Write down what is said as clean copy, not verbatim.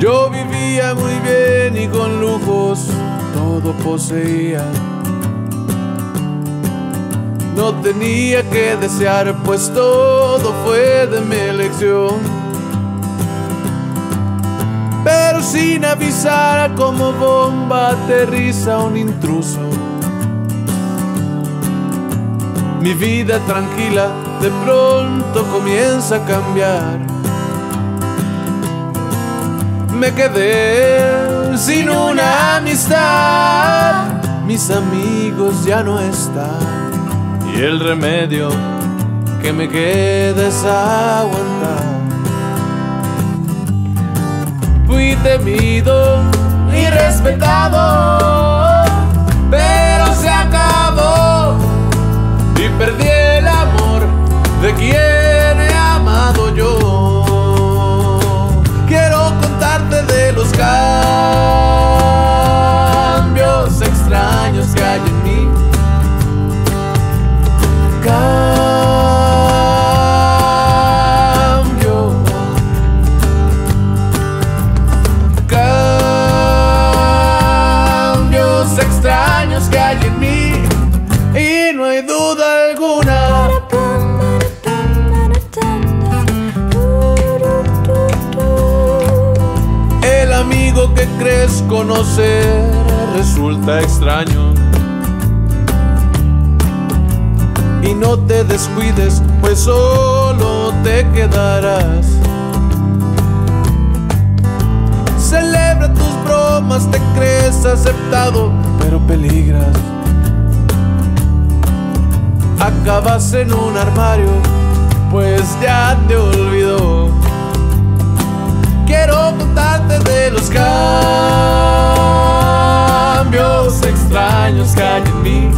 Yo vivía muy bien y con lujos todo poseía. No tenía que desear, pues todo fue de mi elección. Pero sin avisar, como bomba aterriza un intruso. Mi vida tranquila de pronto comienza a cambiar. Me quedé sin una amistad, mis amigos ya no están, y el remedio que me queda es aguantar. Fui temido y respetado, pero se acabó, y perdí el amor de quien he amado yo. Quiero contarte de los cambios extraños que hay en mí. Cambios extraños que hay en mí, y no hay duda alguna el amigo que crees conocer resulta extraño. Y no te descuides, pues solo te quedarás. Celebra tus bromas, te crees aceptado, pero peligras. Acabas en un armario, pues ya te olvidó. Quiero contarte de los cambios extraños que hay en mí.